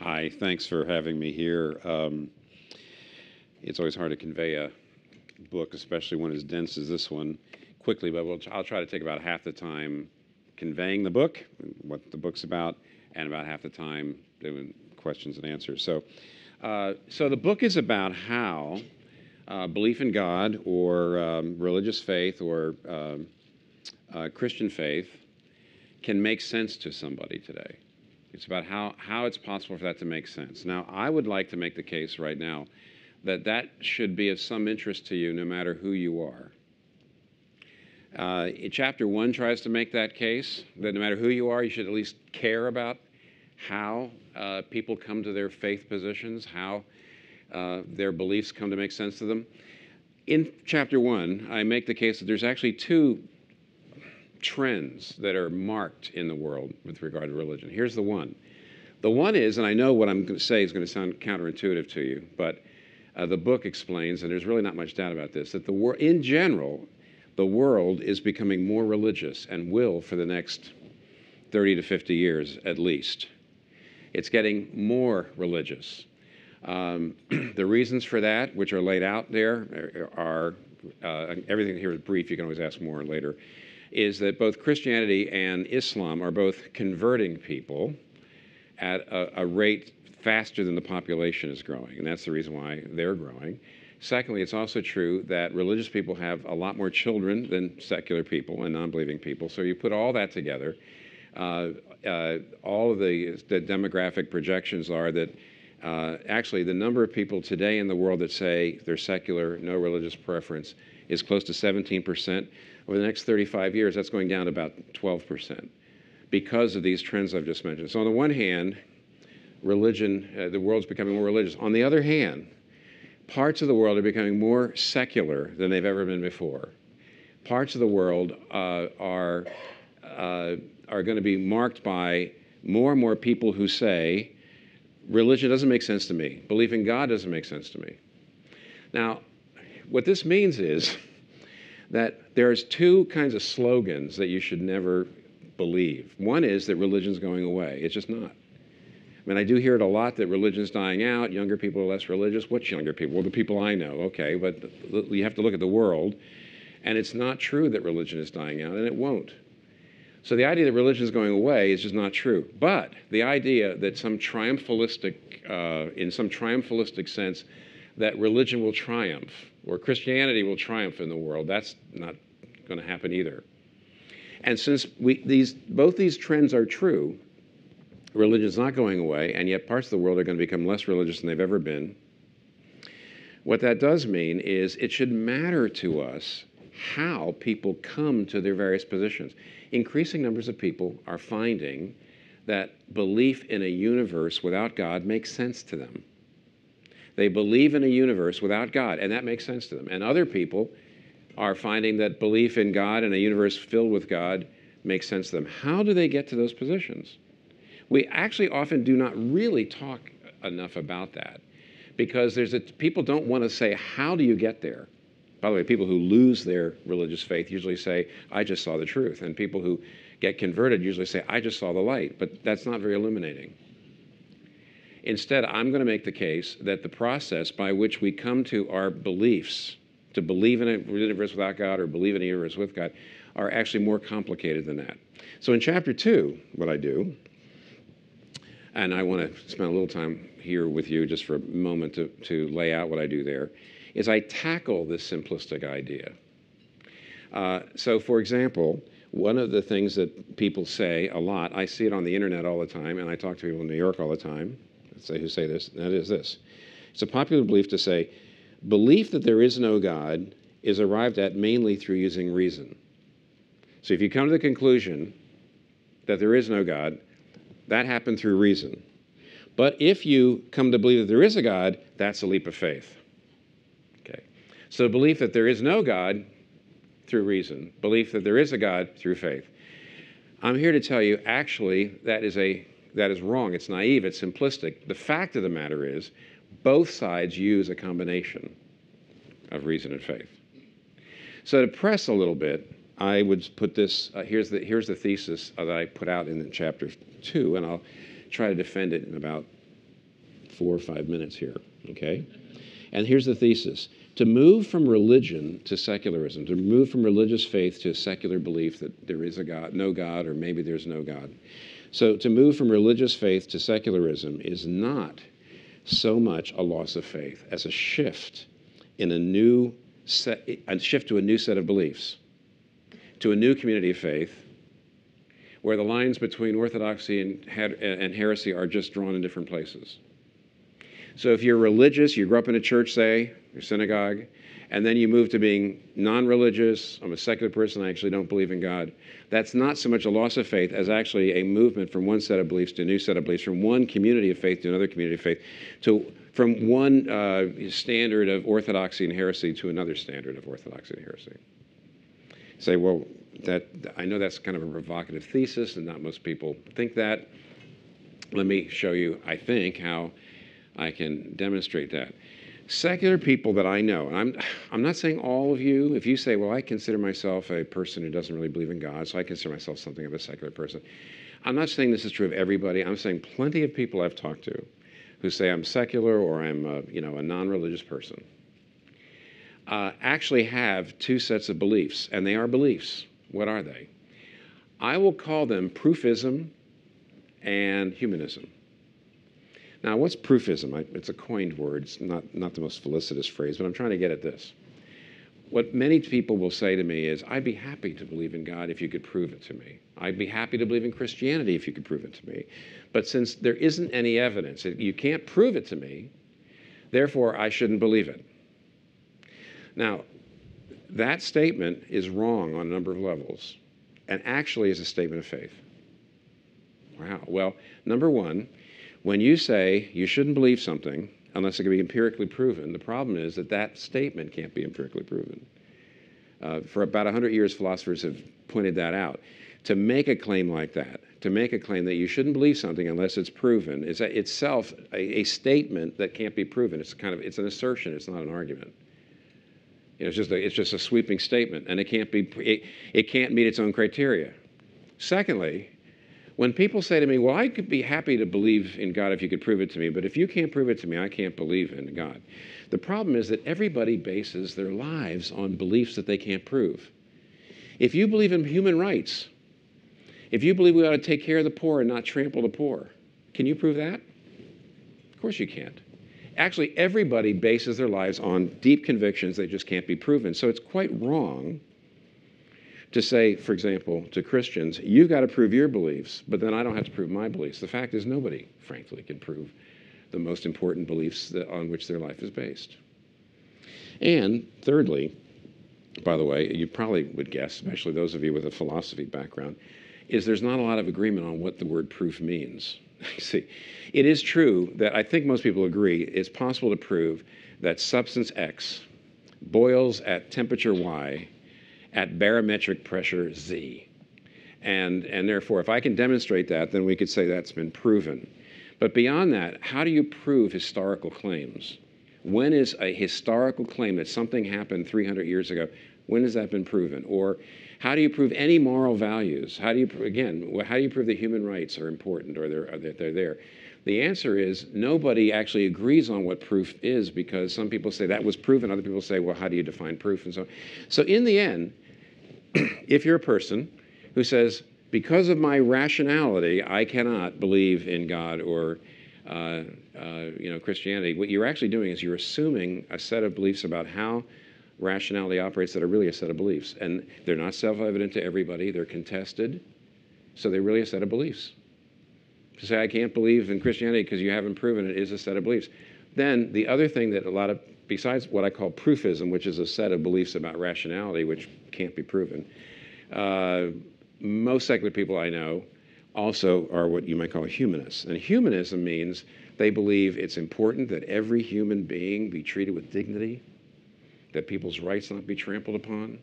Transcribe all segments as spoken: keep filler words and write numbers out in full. Hi, thanks for having me here. Um, it's always hard to convey a book, especially one as dense as this one, quickly, but we'll, I'll try to take about half the time conveying the book, what the book's about, and about half the time doing questions and answers. So, uh, so the book is about how uh, belief in God or um, religious faith or um, uh, Christian faith can make sense to somebody today. It's about how, how it's possible for that to make sense. Now, I would like to make the case right now that that should be of some interest to you no matter who you are. Uh, chapter one tries to make that case, that no matter who you are, you should at least care about how uh, people come to their faith positions, how uh, their beliefs come to make sense to them. In chapter one, I make the case that there's actually two trends that are marked in the world with regard to religion. Here's the one. The one is, and I know what I'm going to say is going to sound counterintuitive to you, but uh, the book explains, and there's really not much doubt about this, that the wor- in general, the world is becoming more religious and will for the next thirty to fifty years at least. It's getting more religious. Um, the reasons for that, which are laid out there, are uh, everything here is brief. You can always ask more later. Is that both Christianity and Islam are both converting people at a, a rate faster than the population is growing, and that's the reason why they're growing. Secondly, it's also true that religious people have a lot more children than secular people and non-believing people, so you put all that together. Uh, uh, all of the, the demographic projections are that uh, actually the number of people today in the world that say they're secular, no religious preference, is close to seventeen percent. Over the next thirty-five years, that's going down to about twelve percent because of these trends I've just mentioned. So on the one hand, religion, uh, the world's becoming more religious. On the other hand, parts of the world are becoming more secular than they've ever been before. Parts of the world uh, are, uh, are going to be marked by more and more people who say, religion doesn't make sense to me. Belief in God doesn't make sense to me. Now, what this means is that there's two kinds of slogans that you should never believe. One is that religion's going away. It's just not. I mean, I do hear it a lot that religion's dying out, younger people are less religious. What's younger people? Well, the people I know, okay, but you have to look at the world. And it's not true that religion is dying out, and it won't. So the idea that religion's going away is just not true. But the idea that some triumphalistic, uh, in some triumphalistic sense, that religion will triumph, or Christianity will triumph in the world, that's not going to happen either. And since we, these, both these trends are true, religion's not going away, and yet parts of the world are going to become less religious than they've ever been, what that does mean is it should matter to us how people come to their various positions. Increasing numbers of people are finding that belief in a universe without God makes sense to them. They believe in a universe without God, and that makes sense to them. And other people are finding that belief in God and a universe filled with God makes sense to them. How do they get to those positions? We actually often do not really talk enough about that because there's a, people don't want to say, how do you get there? By the way, people who lose their religious faith usually say, I just saw the truth. And people who get converted usually say, I just saw the light. But that's not very illuminating. Instead, I'm going to make the case that the process by which we come to our beliefs, to believe in a universe without God or believe in a universe with God, are actually more complicated than that. So in chapter two, what I do, and I want to spend a little time here with you just for a moment to, to lay out what I do there, is I tackle this simplistic idea. Uh, so for example, one of the things that people say a lot, I see it on the internet all the time, and I talk to people in New York all the time, Say who say this, and that is this. It's a popular belief to say, belief that there is no God is arrived at mainly through using reason. So if you come to the conclusion that there is no God, that happened through reason. But if you come to believe that there is a God, that's a leap of faith. Okay. So belief that there is no God through reason, belief that there is a God through faith. I'm here to tell you, actually, that is a That is wrong. It's naive. It's simplistic. The fact of the matter is both sides use a combination of reason and faith. So to press a little bit, I would put this, uh, here's, the, here's the thesis that I put out in chapter two, and I'll try to defend it in about four or five minutes here, okay? And here's the thesis. To move from religion to secularism, to move from religious faith to secular belief that there is a God, no God, or maybe there's no God. So to move from religious faith to secularism is not so much a loss of faith as a shift in a new set, a shift to a new set of beliefs, to a new community of faith, where the lines between orthodoxy and, and heresy are just drawn in different places. So if you're religious, you grew up in a church, say, your synagogue, and then you move to being non-religious, I'm a secular person, I actually don't believe in God, that's not so much a loss of faith as actually a movement from one set of beliefs to a new set of beliefs, from one community of faith to another community of faith, to, from one uh, standard of orthodoxy and heresy to another standard of orthodoxy and heresy. Say, well, that, I know that's kind of a provocative thesis, and not most people think that. Let me show you, I think, how I can demonstrate that. Secular people that I know, and I'm, I'm not saying all of you, if you say, well, I consider myself a person who doesn't really believe in God, so I consider myself something of a secular person. I'm not saying this is true of everybody. I'm saying plenty of people I've talked to who say I'm secular or I'm a, you know, a non-religious person uh, actually have two sets of beliefs, and they are beliefs. What are they? I will call them proofism and humanism. Now, what's proofism? I, it's a coined word. It's not, not the most felicitous phrase, but I'm trying to get at this. What many people will say to me is, I'd be happy to believe in God if you could prove it to me. I'd be happy to believe in Christianity if you could prove it to me. But since there isn't any evidence, you can't prove it to me, therefore I shouldn't believe it. Now, that statement is wrong on a number of levels, and actually is a statement of faith. Wow. Well, number one, when you say you shouldn't believe something unless it can be empirically proven, the problem is that that statement can't be empirically proven. Uh, for about one hundred years, philosophers have pointed that out. To make a claim like that, to make a claim that you shouldn't believe something unless it's proven, is itself a, a statement that can't be proven. It's kind of, it's an assertion. It's not an argument. You know, it's just a, it's just a sweeping statement, and it can't be, it, it can't meet its own criteria. Secondly, when people say to me, well, I could be happy to believe in God if you could prove it to me, but if you can't prove it to me, I can't believe in God. The problem is that everybody bases their lives on beliefs that they can't prove. If you believe in human rights, if you believe we ought to take care of the poor and not trample the poor, can you prove that? Of course you can't. Actually, everybody bases their lives on deep convictions that just can't be proven. So it's quite wrong to say, for example, to Christians, you've got to prove your beliefs, but then I don't have to prove my beliefs. The fact is nobody, frankly, can prove the most important beliefs that, on which their life is based. And thirdly, by the way, you probably would guess, especially those of you with a philosophy background, is there's not a lot of agreement on what the word proof means. See, it is true that I think most people agree it's possible to prove that substance X boils at temperature Y at barometric pressure Z. And, and therefore, if I can demonstrate that, then we could say that's been proven. But beyond that, how do you prove historical claims? When is a historical claim that something happened three hundred years ago, when has that been proven? Or how do you prove any moral values? How do you, again, how do you prove that human rights are important or they're, that they're there? The answer is nobody actually agrees on what proof is, because some people say that was proven, other people say, well, how do you define proof, and so on. So in the end, if you're a person who says, because of my rationality, I cannot believe in God or uh, uh, you know, Christianity, what you're actually doing is you're assuming a set of beliefs about how rationality operates that are really a set of beliefs. And they're not self-evident to everybody. They're contested. So they're really a set of beliefs. To say I can't believe in Christianity because you haven't proven it is a set of beliefs. Then the other thing that a lot of, besides what I call proofism, which is a set of beliefs about rationality, which can't be proven, uh, most secular people I know also are what you might call humanists. And humanism means they believe it's important that every human being be treated with dignity, that people's rights not be trampled upon,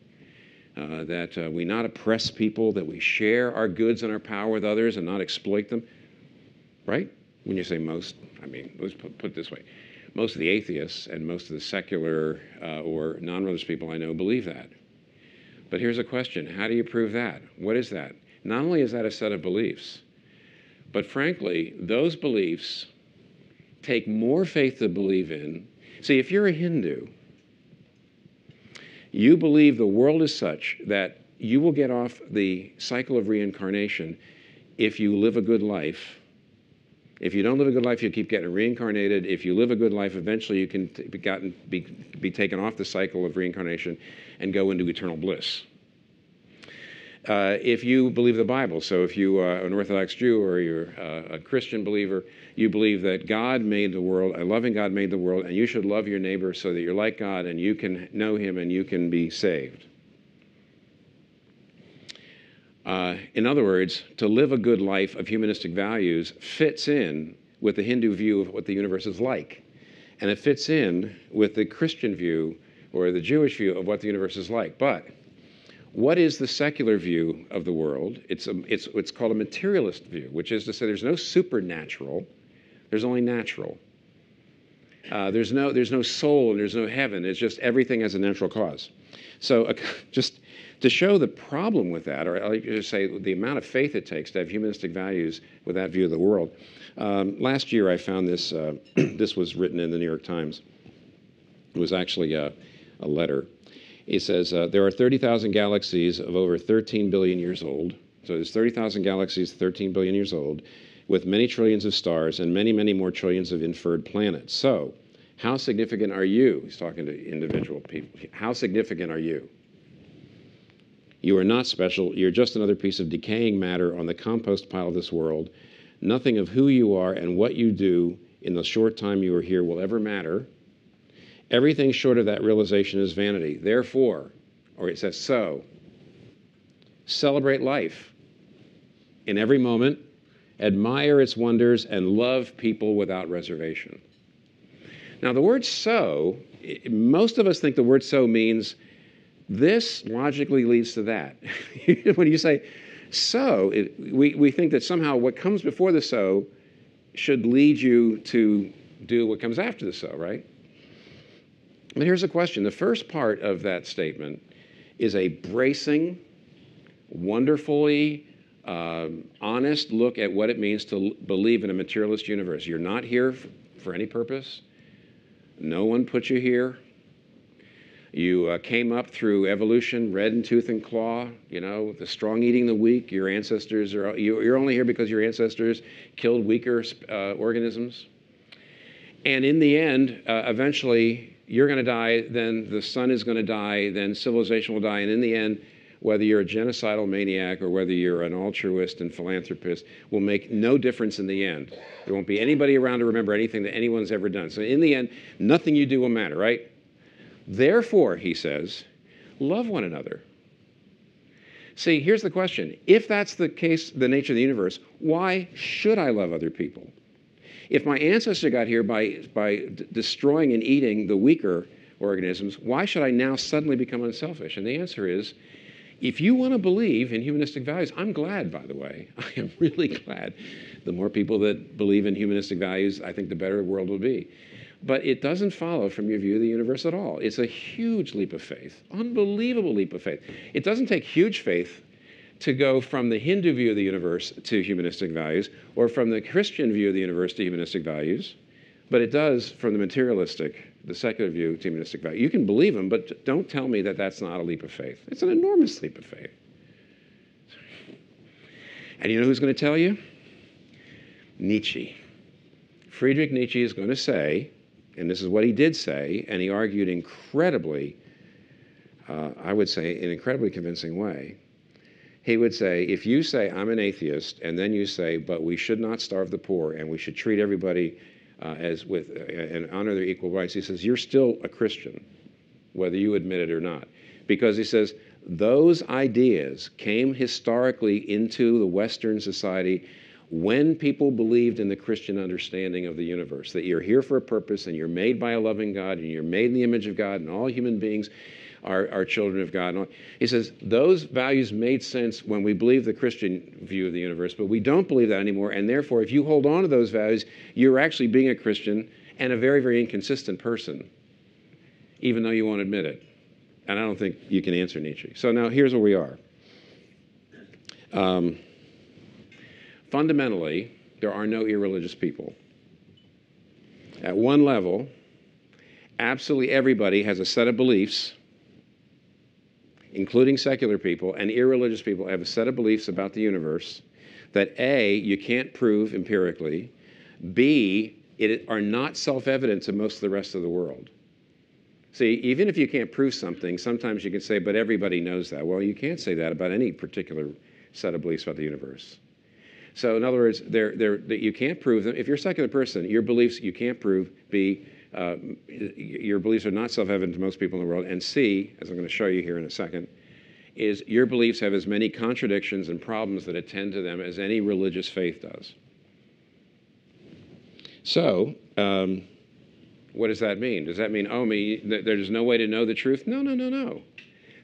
uh, that uh, we not oppress people, that we share our goods and our power with others and not exploit them. Right? When you say most, I mean, let's put, put it this way. most of the atheists and most of the secular uh, or non-religious people I know believe that. But here's a question. How do you prove that? What is that? Not only is that a set of beliefs, but frankly, those beliefs take more faith to believe in. See, if you're a Hindu, you believe the world is such that you will get off the cycle of reincarnation if you live a good life. If you don't live a good life, you keep getting reincarnated. If you live a good life, eventually you can be, gotten, be, be taken off the cycle of reincarnation and go into eternal bliss. Uh, if you believe the Bible, so if you are an Orthodox Jew or you're uh, a Christian believer, you believe that God made the world, a loving God made the world, and you should love your neighbor so that you're like God and you can know him and you can be saved. Uh, in other words, to live a good life of humanistic values fits in with the Hindu view of what the universe is like. And it fits in with the Christian view or the Jewish view of what the universe is like. But what is the secular view of the world? It's, a, it's it's called a materialist view, which is to say there's no supernatural, there's only natural. Uh, there's no there's no soul and there's no heaven. It's just everything has a natural cause. So uh, just to show the problem with that, or I'll just say the amount of faith it takes to have humanistic values with that view of the world. Um, last year I found this. Uh, this was written in the New York Times. It was actually a, a letter. He says, uh, there are thirty thousand galaxies of over thirteen billion years old. So there's thirty thousand galaxies, thirteen billion years old, with many trillions of stars and many, many more trillions of inferred planets. So how significant are you? He's talking to individual people. How significant are you? You are not special. You're just another piece of decaying matter on the compost pile of this world. Nothing of who you are and what you do in the short time you are here will ever matter. Everything short of that realization is vanity. Therefore, or it says so, celebrate life in every moment, admire its wonders, and love people without reservation. Now, the word so, most of us think the word so means this logically leads to that. When you say so, it, we, we think that somehow what comes before the so should lead you to do what comes after the so, right? But here's a question. The first part of that statement is a bracing, wonderfully um, honest look at what it means to believe in a materialist universe. You're not here for, for any purpose. No one put you here. You uh, came up through evolution, red in tooth and claw, you know, the strong eating the weak. Your ancestors are, you're only here because your ancestors killed weaker uh, organisms. And in the end, uh, eventually, you're going to die, then the sun is going to die, then civilization will die, and in the end, whether you're a genocidal maniac or whether you're an altruist and philanthropist will make no difference in the end. There won't be anybody around to remember anything that anyone's ever done. So in the end, nothing you do will matter, right? Therefore, he says, love one another. See, here's the question. If that's the case, the nature of the universe, why should I love other people? If my ancestor got here by, by d destroying and eating the weaker organisms, why should I now suddenly become unselfish? And the answer is, if you want to believe in humanistic values, I'm glad, by the way. I am really glad. The more people that believe in humanistic values, I think the better the world will be. But it doesn't follow from your view of the universe at all. It's a huge leap of faith, unbelievable leap of faith. It doesn't take huge faith to go from the Hindu view of the universe to humanistic values, or from the Christian view of the universe to humanistic values, but it does from the materialistic, the secular view to humanistic values. You can believe them, but don't tell me that that's not a leap of faith. It's an enormous leap of faith. And you know who's going to tell you? Nietzsche. Friedrich Nietzsche is going to say, and this is what he did say, and he argued incredibly, uh, I would say, in an incredibly convincing way. He would say, if you say, I'm an atheist, and then you say, but we should not starve the poor, and we should treat everybody uh, as with uh, and honor their equal rights, he says, you're still a Christian, whether you admit it or not. Because he says, those ideas came historically into the Western society when people believed in the Christian understanding of the universe, that you're here for a purpose, and you're made by a loving God, and you're made in the image of God, and all human beings Are, are children of God. He says, those values made sense when we believe the Christian view of the universe, but we don't believe that anymore, and therefore, if you hold on to those values, you're actually being a Christian, and a very, very inconsistent person, even though you won't admit it. And I don't think you can answer Nietzsche. So now here's where we are. Um, fundamentally, there are no irreligious people. At one level, absolutely everybody has a set of beliefs, including secular people, and irreligious people have a set of beliefs about the universe that A, you can't prove empirically, B, it are not self-evident to most of the rest of the world. See, even if you can't prove something, sometimes you can say, but everybody knows that. Well, you can't say that about any particular set of beliefs about the universe. So in other words, they're, they're, you can't prove them. If you're a secular person, your beliefs you can't prove, B, uh, your beliefs are not self-evident to most people in the world, and C, as I'm going to show you here in a second, is your beliefs have as many contradictions and problems that attend to them as any religious faith does. So, um, what does that mean? Does that mean, oh, me, th there's no way to know the truth? No, no, no, no.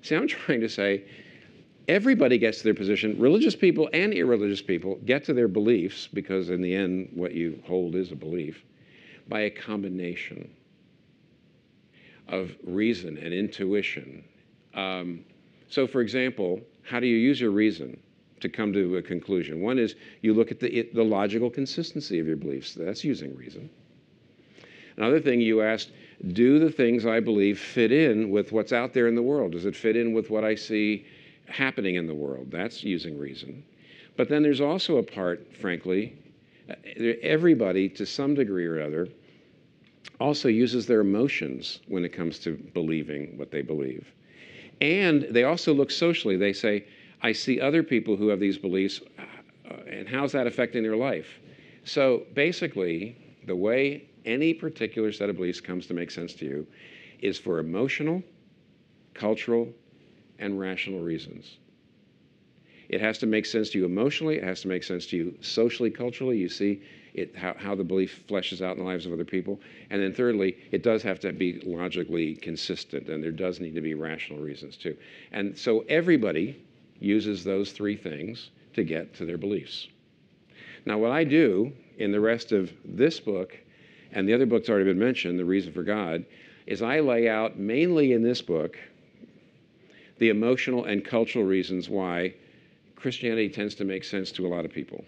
See, I'm trying to say everybody gets to their position. Religious people and irreligious people get to their beliefs, because in the end, what you hold is a belief, by a combination of reason and intuition. Um, so, for example, how do you use your reason to come to a conclusion? One is you look at the, it, the logical consistency of your beliefs. That's using reason. Another thing you asked, do the things I believe fit in with what's out there in the world? Does it fit in with what I see happening in the world? That's using reason. But then there's also a part, frankly, everybody to some degree or other also uses their emotions when it comes to believing what they believe. And they also look socially. They say, I see other people who have these beliefs, and how's that affecting their life? So basically, the way any particular set of beliefs comes to make sense to you is for emotional, cultural, and rational reasons. It has to make sense to you emotionally. It has to make sense to you socially, culturally. You see it, how, how the belief fleshes out in the lives of other people. And then thirdly, it does have to be logically consistent, and there does need to be rational reasons too. And so everybody uses those three things to get to their beliefs. Now, what I do in the rest of this book, and the other book's already been mentioned, The Reason for God, is I lay out mainly in this book the emotional and cultural reasons why Christianity tends to make sense to a lot of people.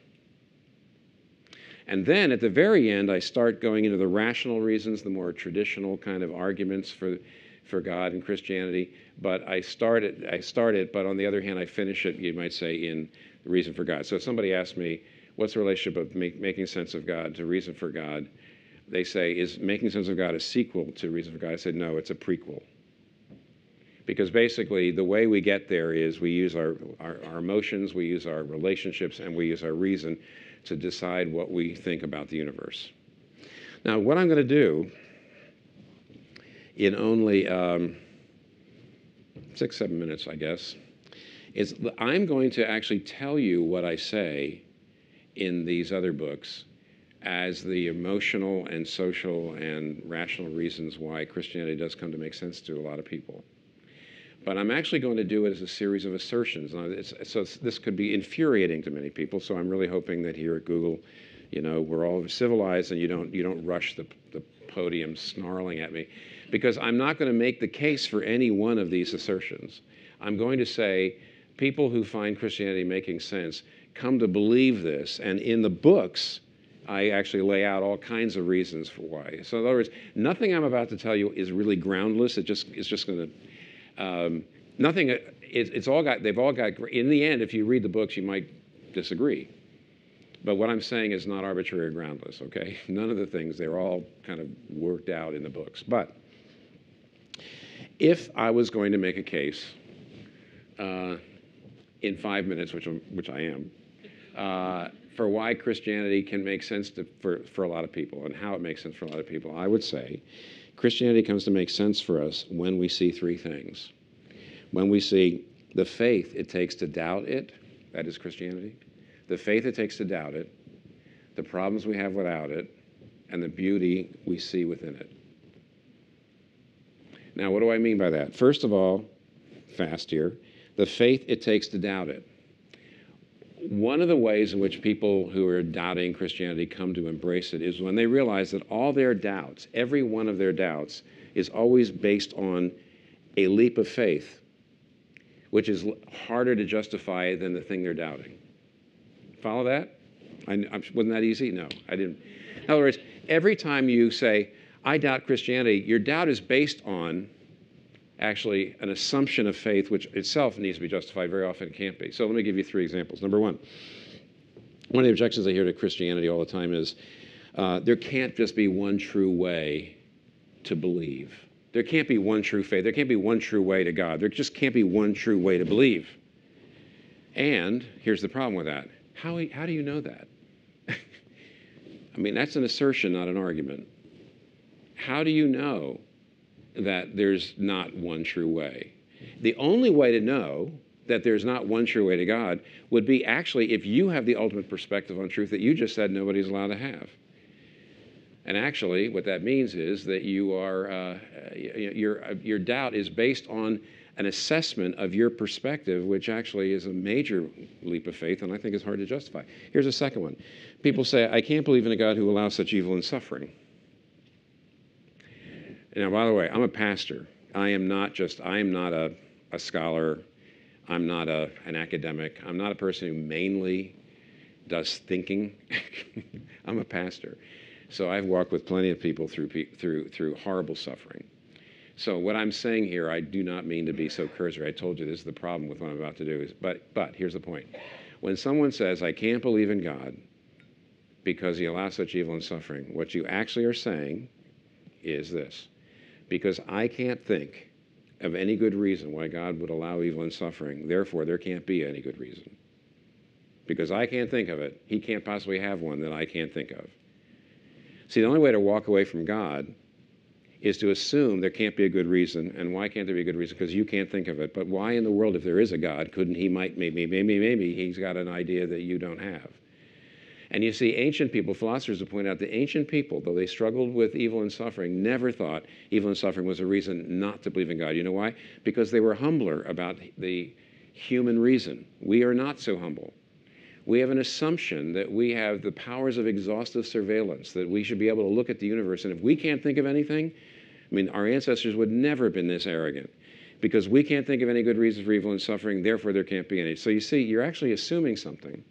And then at the very end, I start going into the rational reasons, the more traditional kind of arguments for, for God and Christianity. But I start, it, I start it, but on the other hand, I finish it, you might say, in The Reason for God. So if somebody asked me, what's the relationship of make, making sense of God to reason for God? They say, is making sense of God a sequel to Reason for God? I said, no, it's a prequel. Because basically, the way we get there is we use our, our, our emotions, we use our relationships, and we use our reason to decide what we think about the universe. Now, what I'm going to do in only um, six, seven minutes, I guess, is I'm going to actually tell you what I say in these other books as the emotional and social and rational reasons why Christianity does come to make sense to a lot of people. But I'm actually going to do it as a series of assertions. Now, it's, so it's, this could be infuriating to many people, so I'm really hoping that here at Google, you know, we're all civilized and you don't, you don't rush the, the podium snarling at me, because I'm not going to make the case for any one of these assertions. I'm going to say people who find Christianity making sense come to believe this, and in the books, I actually lay out all kinds of reasons for why. So in other words, nothing I'm about to tell you is really groundless. It just, it's just going to, um, nothing, it, it's all got, they've all got, in the end, if you read the books, you might disagree. But what I'm saying is not arbitrary or groundless, okay? None of the things, they're all kind of worked out in the books. But if I was going to make a case uh, in five minutes, which, I'm, which I am, uh, for why Christianity can make sense to, for, for a lot of people and how it makes sense for a lot of people, I would say Christianity comes to make sense for us when we see three things. When we see the faith it takes to doubt it, that is Christianity, the faith it takes to doubt it, the problems we have without it, and the beauty we see within it. Now, what do I mean by that? First of all, fast here, the faith it takes to doubt it. one of the ways in which people who are doubting Christianity come to embrace it is when they realize that all their doubts, every one of their doubts, is always based on a leap of faith, which is harder to justify than the thing they're doubting. Follow that? I, I, wasn't that easy? No, I didn't. In other words, every time you say, I doubt Christianity, your doubt is based on actually an assumption of faith, which itself needs to be justified. Very often can't be. So let me give you three examples. Number one, one of the objections I hear to Christianity all the time is uh, there can't just be one true way to believe. There can't be one true faith. There can't be one true way to God. There just can't be one true way to believe. And here's the problem with that. How, how do you know that? I mean, that's an assertion, not an argument. How do you know that there's not one true way? The only way to know that there's not one true way to God would be actually if you have the ultimate perspective on truth that you just said nobody's allowed to have. And actually, what that means is that you are, uh, your, your doubt is based on an assessment of your perspective, which actually is a major leap of faith and I think is hard to justify. Here's a second one. People say, I can't believe in a God who allows such evil and suffering. Now, by the way, I'm a pastor. I am not just, I am not a, a scholar. I'm not a, an academic. I'm not a person who mainly does thinking. I'm a pastor. So I've walked with plenty of people through, through, through horrible suffering. So what I'm saying here, I do not mean to be so cursory. I told you this is the problem with what I'm about to do. Is, but, but here's the point. When someone says, I can't believe in God because he allows such evil and suffering, what you actually are saying is this. Because I can't think of any good reason why God would allow evil and suffering, therefore there can't be any good reason. Because I can't think of it, he can't possibly have one that I can't think of. See, the only way to walk away from God is to assume there can't be a good reason. And why can't there be a good reason? Because you can't think of it. But why in the world, if there is a God, couldn't he might maybe, maybe, maybe he's got an idea that you don't have? And you see, ancient people, philosophers have pointed out that ancient people, though they struggled with evil and suffering, never thought evil and suffering was a reason not to believe in God. You know why? Because they were humbler about the human reason. We are not so humble. We have an assumption that we have the powers of exhaustive surveillance, that we should be able to look at the universe. And if we can't think of anything, I mean, our ancestors would never have been this arrogant. Because we can't think of any good reason for evil and suffering, therefore there can't be any. So you see, you're actually assuming something.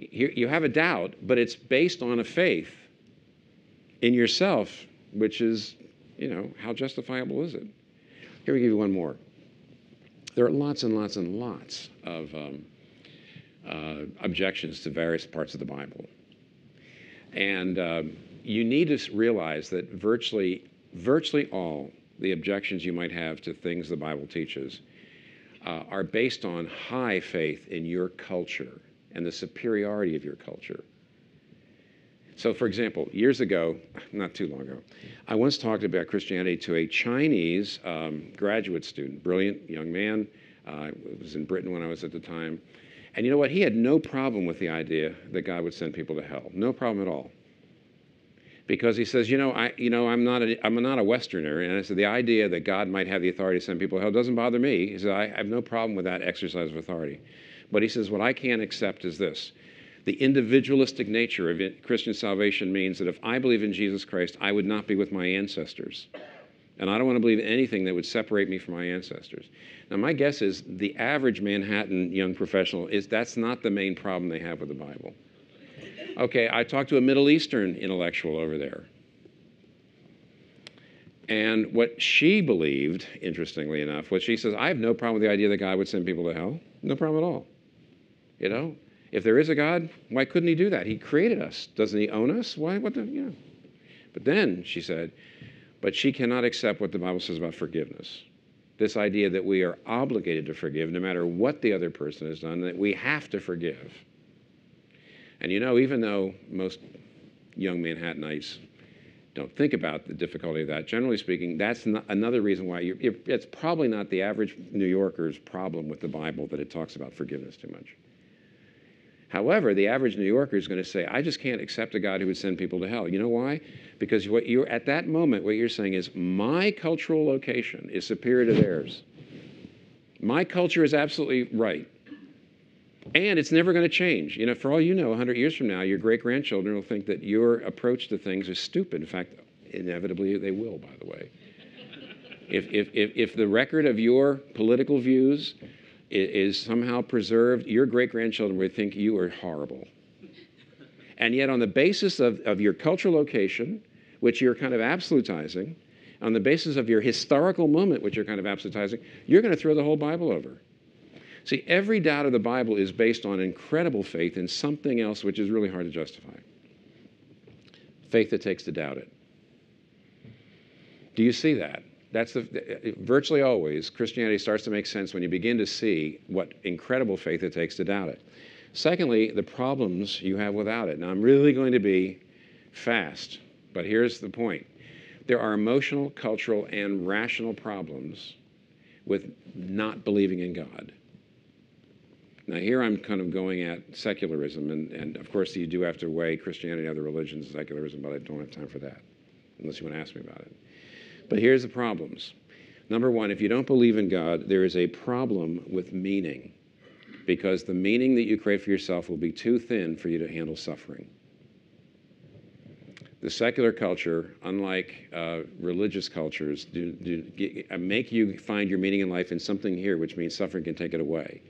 You have a doubt, but it's based on a faith in yourself, which is, you know, how justifiable is it? Here we give you one more. There are lots and lots and lots of um, uh, objections to various parts of the Bible. And um, you need to realize that virtually, virtually all the objections you might have to things the Bible teaches uh, are based on high faith in your culture and the superiority of your culture. So for example, years ago, not too long ago, I once talked about Christianity to a Chinese um, graduate student, brilliant young man. Uh, it was in Britain when I was at the time. And you know what? He had no problem with the idea that God would send people to hell. No problem at all. Because he says, you know, I, you know, I'm not a, I'm not a Westerner. And I said, the idea that God might have the authority to send people to hell doesn't bother me. He said, I have no problem with that exercise of authority. But he says, what I can't accept is this. The individualistic nature of it, Christian salvation means that if I believe in Jesus Christ, I would not be with my ancestors. And I don't want to believe anything that would separate me from my ancestors. Now, my guess is the average Manhattan young professional is that's not the main problem they have with the Bible. Okay, I talked to a Middle Eastern intellectual over there. And what she believed, interestingly enough, was she says, I have no problem with the idea that God would send people to hell. No problem at all. You know, if there is a God, why couldn't he do that? He created us. Doesn't he own us? Why? What the, you know. But then she said, but she cannot accept what the Bible says about forgiveness. This idea that we are obligated to forgive no matter what the other person has done, that we have to forgive. And you know, even though most young Manhattanites don't think about the difficulty of that, generally speaking, that's not another reason why you're, it's probably not the average New Yorker's problem with the Bible that it talks about forgiveness too much. However, the average New Yorker is going to say, I just can't accept a God who would send people to hell. You know why? Because what you're, at that moment, what you're saying is, my cultural location is superior to theirs. My culture is absolutely right. And it's never going to change. You know, for all you know, one hundred years from now, your great-grandchildren will think that your approach to things is stupid. In fact, inevitably, they will, by the way. if, if, if, if the record of your political views is, is somehow preserved, your great-grandchildren will think you are horrible. And yet, on the basis of, of your cultural location, which you're kind of absolutizing, on the basis of your historical moment, which you're kind of absolutizing, you're going to throw the whole Bible over. See, every doubt of the Bible is based on incredible faith in something else which is really hard to justify. Faith that takes to doubt it. Do you see that? That's the, virtually always, Christianity starts to make sense when you begin to see what incredible faith it takes to doubt it. Secondly, the problems you have without it. Now, I'm really going to be fast, but here's the point. There are emotional, cultural, and rational problems with not believing in God. Now, here I'm kind of going at secularism, and, and of course you do have to weigh Christianity and other religions and secularism, but I don't have time for that, unless you want to ask me about it. But here's the problems. Number one, if you don't believe in God, there is a problem with meaning, because the meaning that you create for yourself will be too thin for you to handle suffering. The secular culture, unlike uh, religious cultures, do, do, make you find your meaning in life in something here, which means suffering can take it away.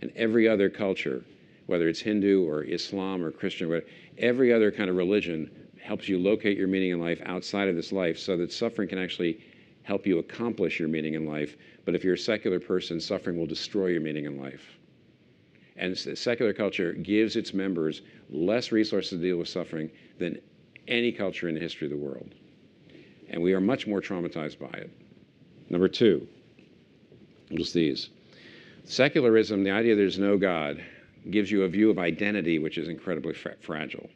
And every other culture, whether it's Hindu or Islam or Christian, or every other kind of religion helps you locate your meaning in life outside of this life so that suffering can actually help you accomplish your meaning in life. But if you're a secular person, suffering will destroy your meaning in life. And secular culture gives its members less resources to deal with suffering than any culture in the history of the world. And we are much more traumatized by it. Number two, just these. Secularism, the idea there's no God, gives you a view of identity which is incredibly fra- fragile.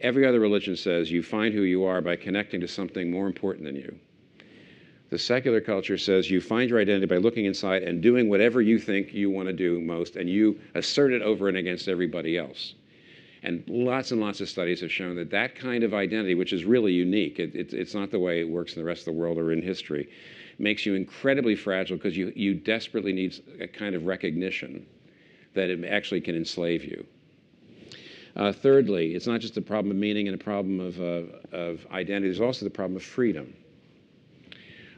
Every other religion says you find who you are by connecting to something more important than you. The secular culture says you find your identity by looking inside and doing whatever you think you want to do most, and you assert it over and against everybody else. And lots and lots of studies have shown that that kind of identity, which is really unique, it, it, it's not the way it works in the rest of the world or in history, makes you incredibly fragile because you, you desperately need a kind of recognition that it actually can enslave you. Uh, thirdly, it's not just a problem of meaning and a problem of, uh, of identity, there's also the problem of freedom.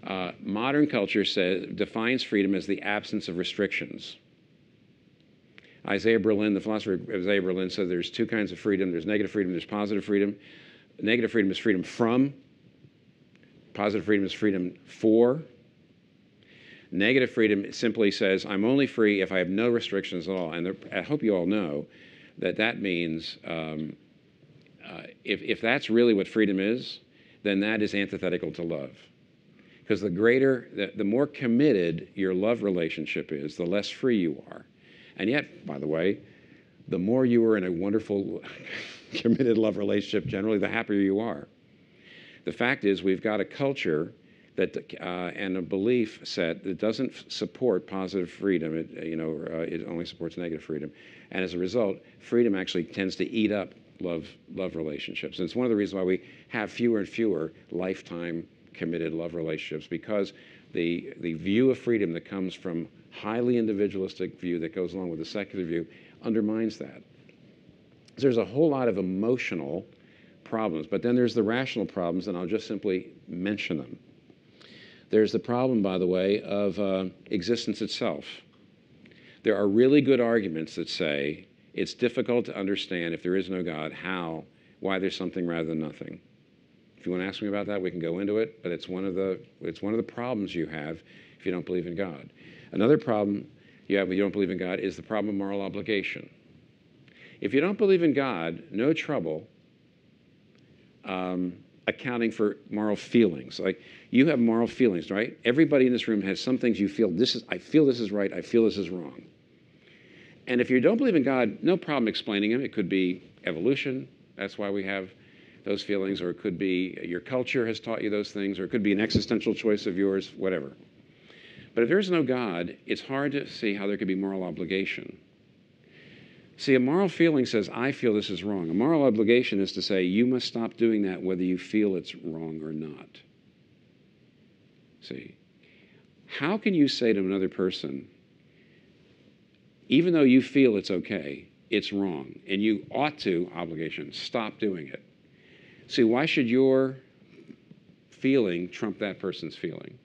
Uh, modern culture says, defines freedom as the absence of restrictions. Isaiah Berlin, the philosopher Isaiah Berlin, said there's two kinds of freedom. There's negative freedom, there's positive freedom. Negative freedom is freedom from. Positive freedom is freedom for. Negative freedom simply says, I'm only free if I have no restrictions at all. And there, I hope you all know that that means um, uh, if, if that's really what freedom is, then that is antithetical to love. Because the greater, the, the more committed your love relationship is, the less free you are. And yet, by the way, the more you are in a wonderful, committed love relationship, generally, the happier you are. The fact is we've got a culture that, uh, and a belief set that doesn't f- support positive freedom. It, you know, uh, it only supports negative freedom. And as a result, freedom actually tends to eat up love, love relationships. And it's one of the reasons why we have fewer and fewer lifetime committed love relationships, because the, the view of freedom that comes from highly individualistic view that goes along with the secular view undermines that. There's a whole lot of emotional problems, but then there's the rational problems, and I'll just simply mention them. There's the problem, by the way, of uh, existence itself. There are really good arguments that say it's difficult to understand if there is no God, how, why there's something rather than nothing. If you want to ask me about that, we can go into it, but it's one of the, it's one of the problems you have if you don't believe in God. Another problem you have when you don't believe in God is the problem of moral obligation. If you don't believe in God, no trouble um, accounting for moral feelings. Like, you have moral feelings, right? Everybody in this room has some things you feel, this is, I feel this is right, I feel this is wrong. And if you don't believe in God, no problem explaining them. It could be evolution, that's why we have those feelings, or it could be your culture has taught you those things, or it could be an existential choice of yours, whatever. But if there's no God, it's hard to see how there could be moral obligation. See, a moral feeling says, I feel this is wrong. A moral obligation is to say, you must stop doing that whether you feel it's wrong or not. See, how can you say to another person, even though you feel it's okay, it's wrong, and you ought to, obligation, stop doing it. See, why should your feeling trump that person's feeling?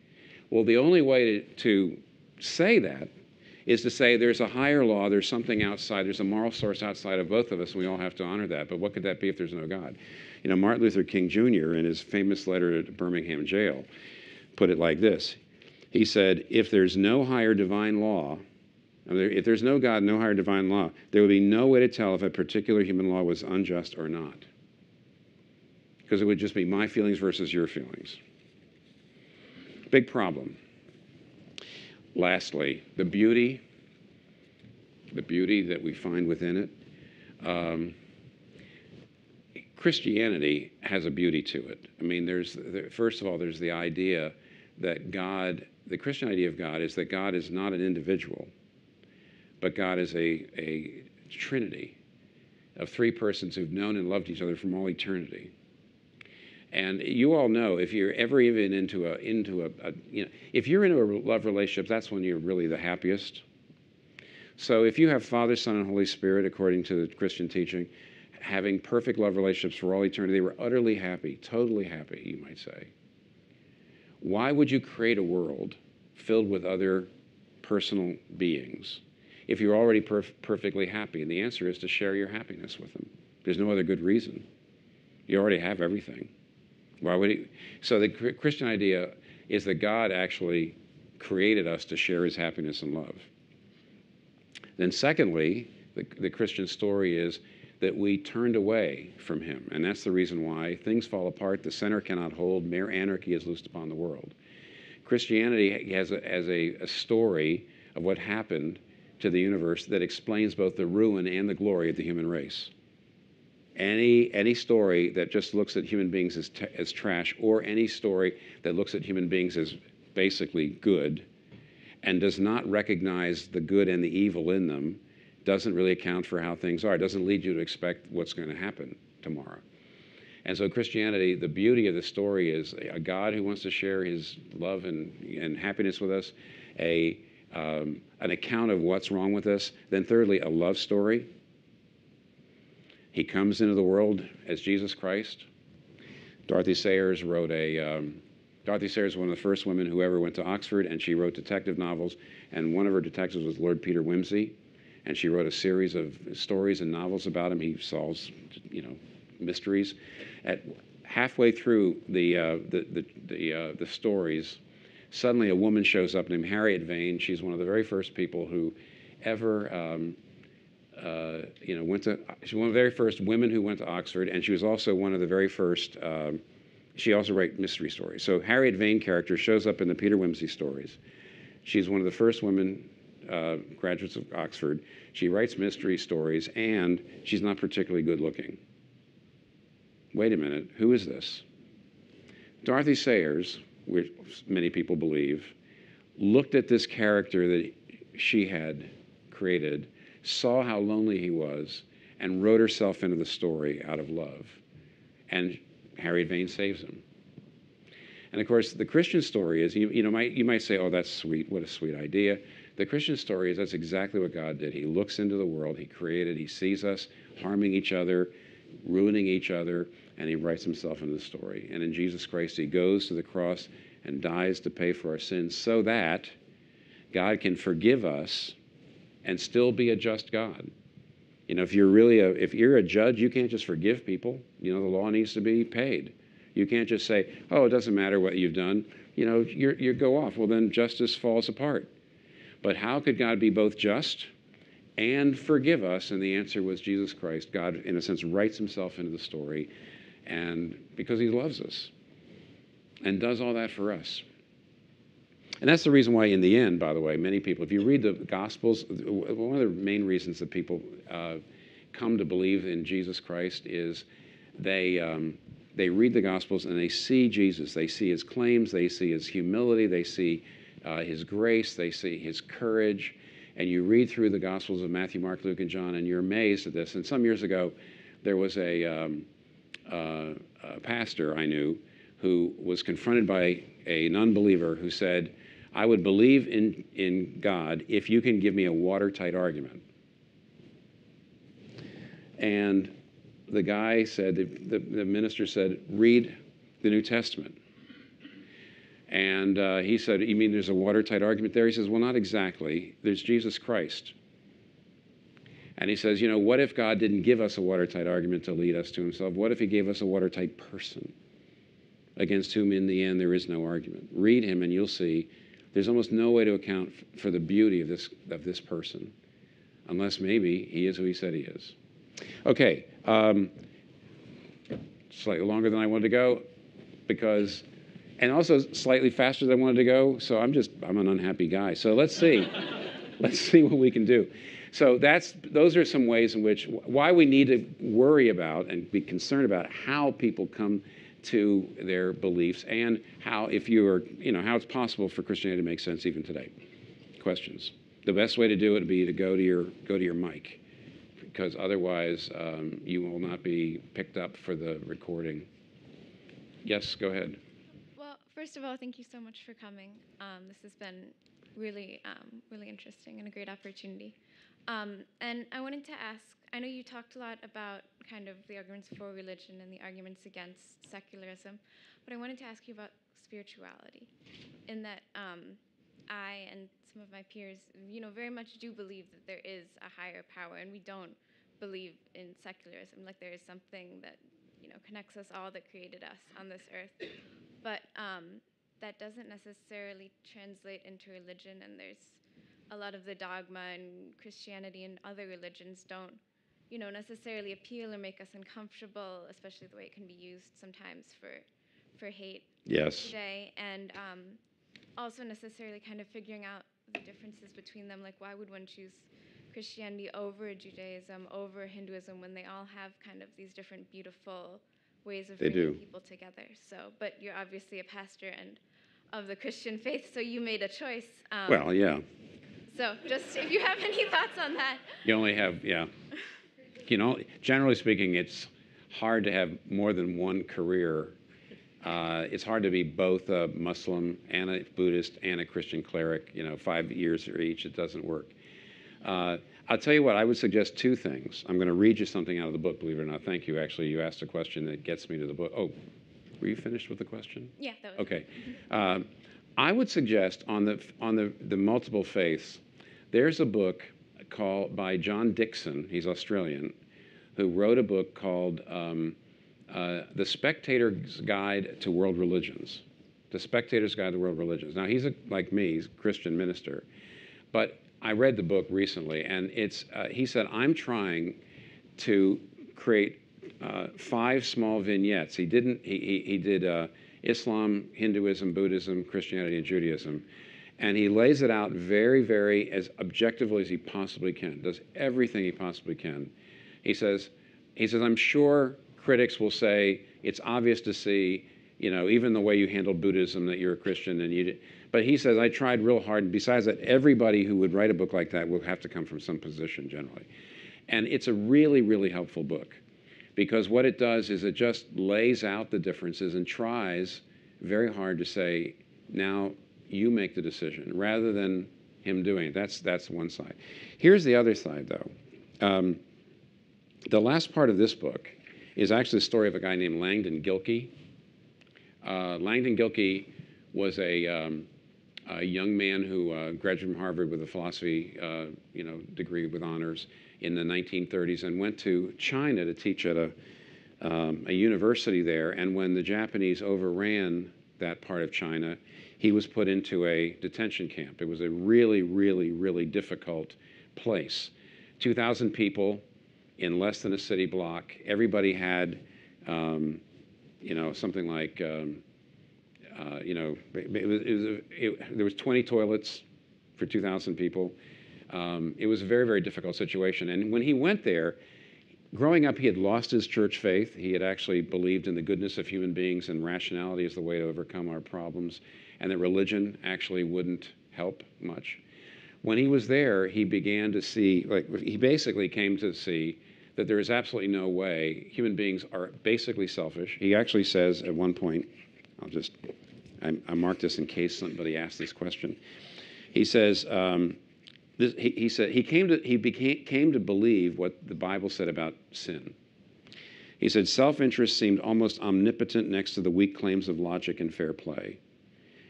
Well, the only way to, to say that is to say there's a higher law, there's something outside, there's a moral source outside of both of us, and we all have to honor that. But what could that be if there's no God? You know, Martin Luther King Junior, in his famous letter to Birmingham jail, put it like this. He said, if there's no higher divine law, if there's no God, no higher divine law, there would be no way to tell if a particular human law was unjust or not. Because it would just be my feelings versus your feelings. Big problem. Lastly, the beauty, the beauty that we find within it. Um, Christianity has a beauty to it. I mean, there's there, first of all, there's the idea that God, the Christian idea of God is that God is not an individual, but God is a, a trinity of three persons who've known and loved each other from all eternity. And you all know, if you're ever even into a, into a, a you know, if you're into a love relationship, that's when you're really the happiest. So if you have Father, Son, and Holy Spirit, according to the Christian teaching, having perfect love relationships for all eternity, they were utterly happy, totally happy, you might say. Why would you create a world filled with other personal beings if you're already perf perfectly happy? And the answer is to share your happiness with them. There's no other good reason. You already have everything. Why would he? So the Christian idea is that God actually created us to share his happiness and love. Then secondly, the, the Christian story is that we turned away from him. And that's the reason why things fall apart, the center cannot hold, mere anarchy is loosed upon the world. Christianity has a, has a, a story of what happened to the universe that explains both the ruin and the glory of the human race. Any, any story that just looks at human beings as, t as trash, or any story that looks at human beings as basically good and does not recognize the good and the evil in them, doesn't really account for how things are. It doesn't lead you to expect what's going to happen tomorrow. And so Christianity, the beauty of the story is a God who wants to share his love and, and happiness with us, a, um, an account of what's wrong with us, then thirdly, a love story. He comes into the world as Jesus Christ. Dorothy Sayers wrote a, um, Dorothy Sayers was one of the first women who ever went to Oxford, and she wrote detective novels, and one of her detectives was Lord Peter Wimsey, and she wrote a series of stories and novels about him. He solves, you know, mysteries. At halfway through the, uh, the, the, the, uh, the stories, suddenly a woman shows up named Harriet Vane. She's one of the very first people who ever, um, Uh, you know, went to, she was one of the very first women who went to Oxford, and she was also one of the very first, um, she also wrote mystery stories. So Harriet Vane character shows up in the Peter Wimsey stories. She's one of the first women uh, graduates of Oxford. She writes mystery stories, and she's not particularly good looking. Wait a minute, who is this? Dorothy Sayers, which many people believe, looked at this character that she had created, saw how lonely he was, and wrote herself into the story out of love. And Harriet Vane saves him. And of course, the Christian story is, you, you know, might, you might say, oh, that's sweet, what a sweet idea. The Christian story is that's exactly what God did. He looks into the world he created, he sees us harming each other, ruining each other, and he writes himself into the story. And in Jesus Christ, he goes to the cross and dies to pay for our sins so that God can forgive us and still be a just God. You know, if you're really a, if you're a judge, you can't just forgive people. You know, the law needs to be paid. You can't just say, oh, it doesn't matter what you've done. You know, you you go off. Well, then justice falls apart. But how could God be both just and forgive us? And the answer was Jesus Christ. God, in a sense, writes himself into the story, and because he loves us and does all that for us. And that's the reason why, in the end, by the way, many people, if you read the Gospels, one of the main reasons that people uh, come to believe in Jesus Christ is they, um, they read the Gospels and they see Jesus. They see his claims. They see his humility. They see uh, his grace. They see his courage. And you read through the Gospels of Matthew, Mark, Luke, and John, and you're amazed at this. And some years ago, there was a, um, uh, a pastor I knew who was confronted by an unbeliever who said, I would believe in, in God if you can give me a watertight argument. And the guy said, the, the, the minister said, read the New Testament. And uh, he said, you mean there's a watertight argument there? He says, well, not exactly. There's Jesus Christ. And he says, you know, what if God didn't give us a watertight argument to lead us to himself? What if he gave us a watertight person against whom in the end there is no argument? Read him and you'll see there's almost no way to account for the beauty of this, of this person, unless maybe he is who he said he is. Okay, um, slightly longer than I wanted to go, because, and also slightly faster than I wanted to go, so I'm just, I'm an unhappy guy. So let's see. Let's see what we can do. So that's, those are some ways in which, why we need to worry about and be concerned about how people come to their beliefs, and how, if you are, you know, how it's possible for Christianity to make sense even today. Questions? The best way to do it would be to go to your, go to your mic, because otherwise um, you will not be picked up for the recording. Yes, go ahead. Well, first of all, thank you so much for coming. Um, this has been really, um, really interesting and a great opportunity. Um, and I wanted to ask, I know you talked a lot about kind of the arguments for religion and the arguments against secularism, but I wanted to ask you about spirituality, in that um, I and some of my peers, you know, very much do believe that there is a higher power, and we don't believe in secularism, like there is something that, you know, connects us all, that created us on this earth, but um, that doesn't necessarily translate into religion, and there's a lot of the dogma and Christianity and other religions don't, you know, necessarily appeal or make us uncomfortable, especially the way it can be used sometimes for, for hate. Yes. Today, and um, also necessarily kind of figuring out the differences between them. Like, why would one choose Christianity over Judaism, over Hinduism, when they all have kind of these different beautiful ways of bringing people together? So, but you're obviously a pastor and of the Christian faith, so you made a choice. Um, well, yeah. So just if you have any thoughts on that. You only have, yeah. You know, generally speaking, it's hard to have more than one career. Uh, it's hard to be both a Muslim and a Buddhist and a Christian cleric, you know, five years for each. It doesn't work. Uh, I'll tell you what, I would suggest two things. I'm going to read you something out of the book, believe it or not. Thank you, actually. You asked a question that gets me to the book. Oh, were you finished with the question? Yeah, that was okay. uh, I would suggest on the, on the, the multiple faiths, there's a book called by John Dixon, he's Australian, who wrote a book called um, uh, The Spectator's Guide to World Religions. The Spectator's Guide to World Religions. Now, he's a, like me, he's a Christian minister, but I read the book recently, and it's, uh, he said, I'm trying to create uh, five small vignettes. He didn't, he, he, he did uh, Islam, Hinduism, Buddhism, Christianity, and Judaism. And he lays it out very, very, as objectively as he possibly can, does everything he possibly can. He says, he says, I'm sure critics will say, it's obvious to see, you know, even the way you handled Buddhism, that you're a Christian and you did. But he says, I tried real hard. And besides that, everybody who would write a book like that will have to come from some position generally. And it's a really, really helpful book, because what it does is it just lays out the differences and tries very hard to say, now, you make the decision, rather than him doing it. That's, that's one side. Here's the other side, though. Um, the last part of this book is actually the story of a guy named Langdon Gilkey. Uh, Langdon Gilkey was a, um, a young man who uh, graduated from Harvard with a philosophy uh, you know, degree with honors in the nineteen thirties, and went to China to teach at a, um, a university there. And when the Japanese overran that part of China, he was put into a detention camp. It was a really, really, really difficult place. two thousand people in less than a city block. Everybody had, um, you know, something like, um, uh, you know, it was, it was a, it, there was twenty toilets for two thousand people. Um, it was a very, very difficult situation. And when he went there, growing up, he had lost his church faith. He had actually believed in the goodness of human beings and rationality as the way to overcome our problems, and that religion actually wouldn't help much. When he was there, he began to see, like, he basically came to see that there is absolutely no way. Human beings are basically selfish. He actually says at one point, I'll just, I, I marked this in case somebody asked this question. He says, um, this, he, he said he came to he became came to believe what the Bible said about sin. He said self-interest seemed almost omnipotent next to the weak claims of logic and fair play.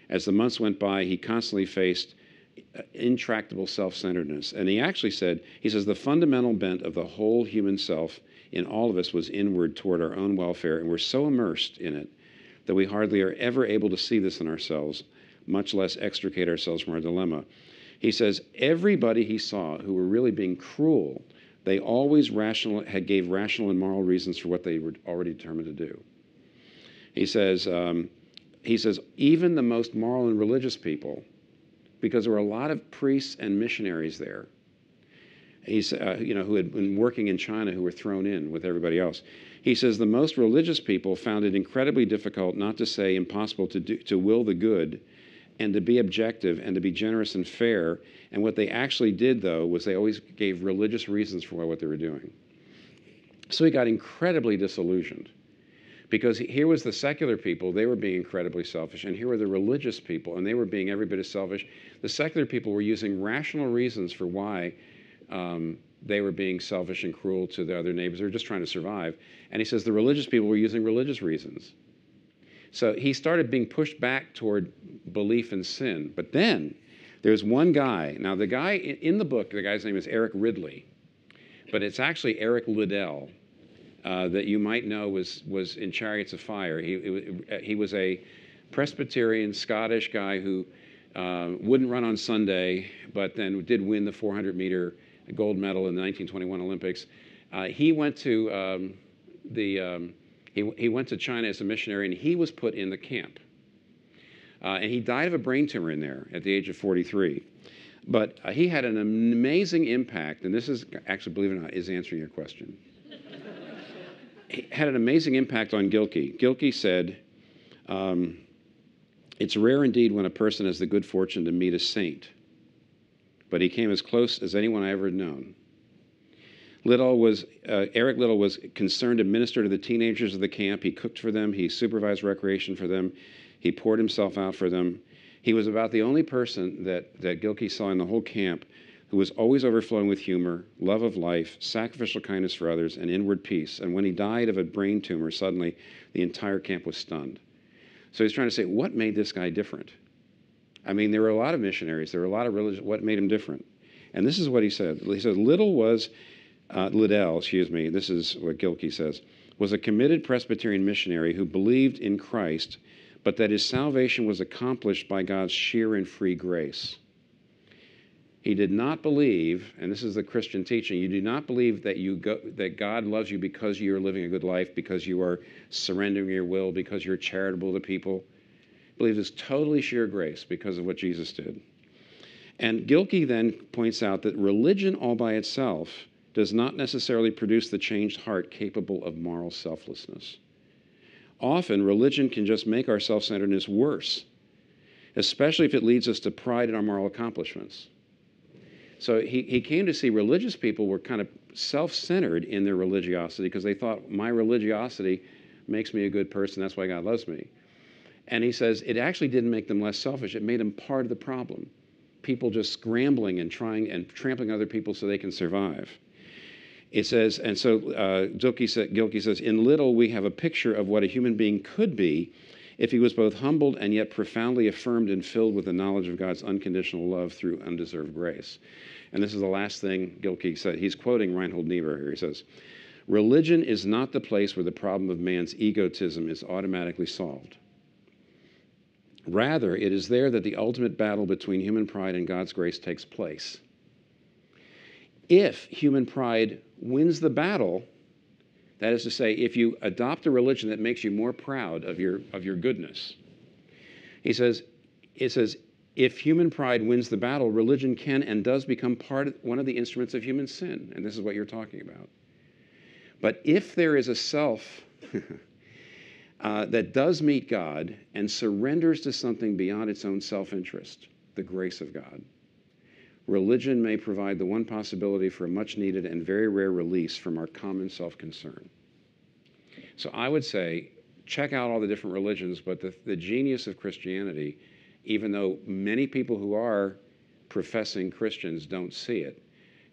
As the months went by, he constantly faced intractable self-centeredness, and he actually said, he says, the fundamental bent of the whole human self in all of us was inward toward our own welfare, and we're so immersed in it that we hardly are ever able to see this in ourselves, much less extricate ourselves from our dilemma. He says everybody he saw who were really being cruel, they always rational, had gave rational and moral reasons for what they were already determined to do. He says, um, he says even the most moral and religious people, because there were a lot of priests and missionaries there, he's, uh, you know, who had been working in China, who were thrown in with everybody else. He says the most religious people found it incredibly difficult, not to say impossible, to do, to will the good, and to be objective and to be generous and fair. And what they actually did, though, was they always gave religious reasons for what they were doing. So he got incredibly disillusioned, because here was the secular people, they were being incredibly selfish, and here were the religious people, and they were being every bit as selfish. The secular people were using rational reasons for why um, they were being selfish and cruel to their other neighbors. They were just trying to survive. And he says the religious people were using religious reasons. So he started being pushed back toward belief in sin. But then there's one guy. Now, the guy in the book, the guy's name is Eric Ridley, but it's actually Eric Liddell uh, that you might know was, was in Chariots of Fire. He, it, he was a Presbyterian Scottish guy who uh, wouldn't run on Sunday, but then did win the four hundred meter gold medal in the nineteen twenty-one Olympics. Uh, he went to um, the... Um, He, he went to China as a missionary, and he was put in the camp. Uh, and he died of a brain tumor in there at the age of forty-three. But uh, he had an amazing impact, and this is, actually, believe it or not, is answering your question. He had an amazing impact on Gilkey. Gilkey said, um, it's rare indeed when a person has the good fortune to meet a saint, but he came as close as anyone I ever had known. Liddell was, uh, Eric Liddell was concerned to minister to the teenagers of the camp. He cooked for them. He supervised recreation for them. He poured himself out for them. He was about the only person that, that Gilkey saw in the whole camp who was always overflowing with humor, love of life, sacrificial kindness for others, and inward peace. And when he died of a brain tumor, suddenly the entire camp was stunned. So he's trying to say, what made this guy different? I mean, there were a lot of missionaries. There were a lot of religious. What made him different? And this is what he said. He said, Liddell was... Uh, Liddell, excuse me, this is what Gilkey says, was a committed Presbyterian missionary who believed in Christ, but that his salvation was accomplished by God's sheer and free grace. He did not believe, and this is the Christian teaching, you do not believe that, you go, that God loves you because you're living a good life, because you are surrendering your will, because you're charitable to people. He believed it's totally sheer grace because of what Jesus did. And Gilkey then points out that religion all by itself does not necessarily produce the changed heart capable of moral selflessness. Often, religion can just make our self-centeredness worse, especially if it leads us to pride in our moral accomplishments. So he, he came to see religious people were kind of self-centered in their religiosity because they thought, my religiosity makes me a good person, that's why God loves me. And he says, it actually didn't make them less selfish, it made them part of the problem. People just scrambling and trying and trampling other people so they can survive. It says, and so uh, Gilkey, sa Gilkey says, in Liddell we have a picture of what a human being could be if he was both humbled and yet profoundly affirmed and filled with the knowledge of God's unconditional love through undeserved grace. And this is the last thing Gilkey said. He's quoting Reinhold Niebuhr here. He says, religion is not the place where the problem of man's egotism is automatically solved. Rather, it is there that the ultimate battle between human pride and God's grace takes place. If human pride wins the battle, that is to say, if you adopt a religion that makes you more proud of your, of your goodness, he says, it says, if human pride wins the battle, religion can and does become part of, one of the instruments of human sin, and this is what you're talking about. But if there is a self uh, that does meet God and surrenders to something beyond its own self-interest, the grace of God, religion may provide the one possibility for a much-needed and very rare release from our common self-concern. So I would say check out all the different religions, but the, the genius of Christianity, even though many people who are professing Christians don't see it,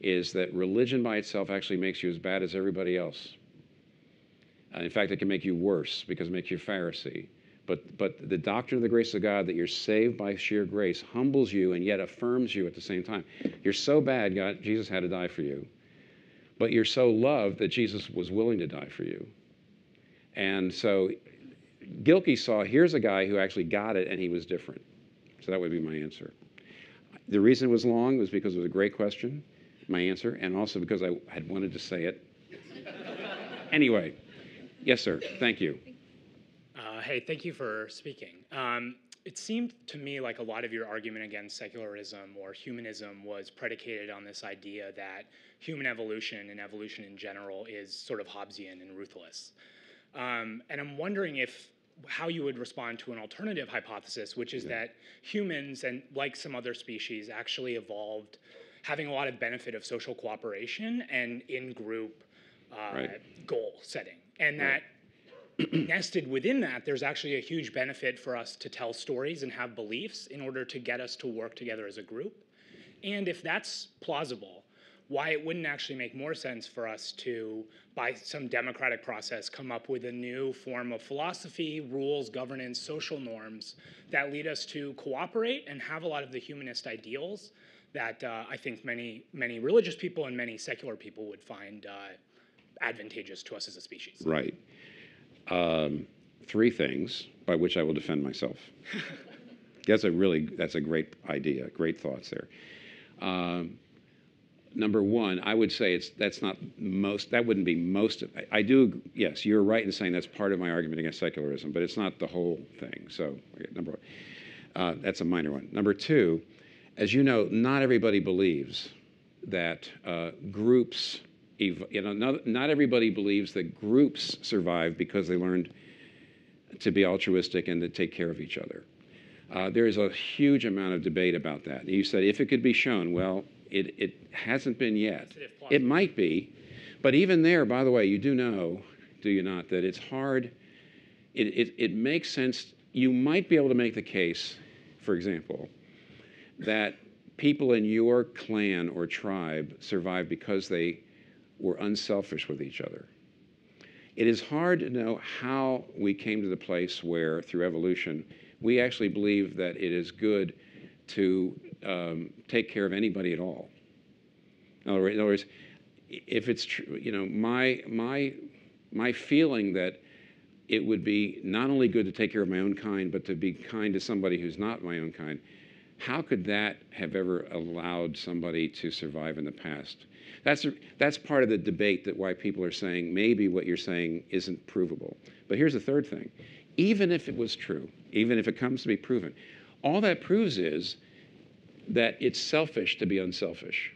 is that religion by itself actually makes you as bad as everybody else. Uh, in fact, it can make you worse because it makes you a Pharisee. But, but the doctrine of the grace of God, that you're saved by sheer grace, humbles you and yet affirms you at the same time. You're so bad, God, Jesus had to die for you. But you're so loved that Jesus was willing to die for you. And so Gilkey saw, here's a guy who actually got it and he was different. So that would be my answer. The reason it was long was because it was a great question, my answer, and also because I had wanted to say it. Anyway, yes, sir. Thank you. Uh, hey, thank you for speaking. Um, it seemed to me like a lot of your argument against secularism or humanism was predicated on this idea that human evolution and evolution in general is sort of Hobbesian and ruthless. Um, and I'm wondering if how you would respond to an alternative hypothesis, which is yeah. that humans, and like some other species, actually evolved having a lot of benefit of social cooperation and in-group uh, right. goal setting. And right. that nested within that, there's actually a huge benefit for us to tell stories and have beliefs in order to get us to work together as a group. And if that's plausible, why it wouldn't actually make more sense for us to, by some democratic process, come up with a new form of philosophy, rules, governance, social norms that lead us to cooperate and have a lot of the humanist ideals that uh, I think many, many religious people and many secular people would find uh, advantageous to us as a species. Right. Um, three things by which I will defend myself. That's a really, that's a great idea, great thoughts there. Um, Number one, I would say it's that's not most, that wouldn't be most, of, I, I do, yes, you're right in saying that's part of my argument against secularism, but it's not the whole thing. So, number one, uh, that's a minor one. Number two, as you know, not everybody believes that uh, groups, ev you know, not, not everybody believes that groups survive because they learned to be altruistic and to take care of each other. Uh, there is a huge amount of debate about that. You said if it could be shown, well, It, it hasn't been yet. It might be. But even there, by the way, you do know, do you not, that it's hard. It, it, it makes sense. You might be able to make the case, for example, that people in your clan or tribe survived because they were unselfish with each other. It is hard to know how we came to the place where, through evolution, we actually believe that it is good to um, take care of anybody at all. In other words, if it's true, you know, my, my, my feeling that it would be not only good to take care of my own kind, but to be kind to somebody who's not my own kind, how could that have ever allowed somebody to survive in the past? That's, that's part of the debate that why people are saying maybe what you're saying isn't provable. But here's the third thing. Even if it was true, even if it comes to be proven, all that proves is that it's selfish to be unselfish.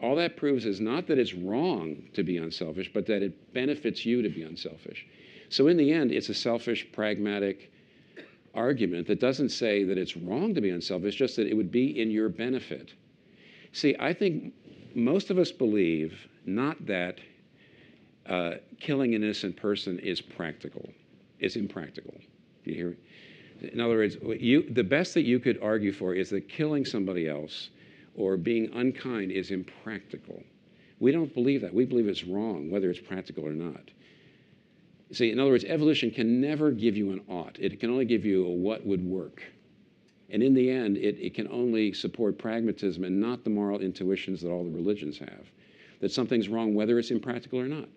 All that proves is not that it's wrong to be unselfish, but that it benefits you to be unselfish. So in the end, it's a selfish, pragmatic argument that doesn't say that it's wrong to be unselfish, just that it would be in your benefit. See, I think most of us believe not that uh, killing an innocent person is practical. It's impractical. Do you hear me? In other words, you, the best that you could argue for is that killing somebody else or being unkind is impractical. We don't believe that. We believe it's wrong, whether it's practical or not. See, in other words, evolution can never give you an ought. It can only give you a what would work. And in the end, it, it can only support pragmatism and not the moral intuitions that all the religions have, that something's wrong whether it's impractical or not.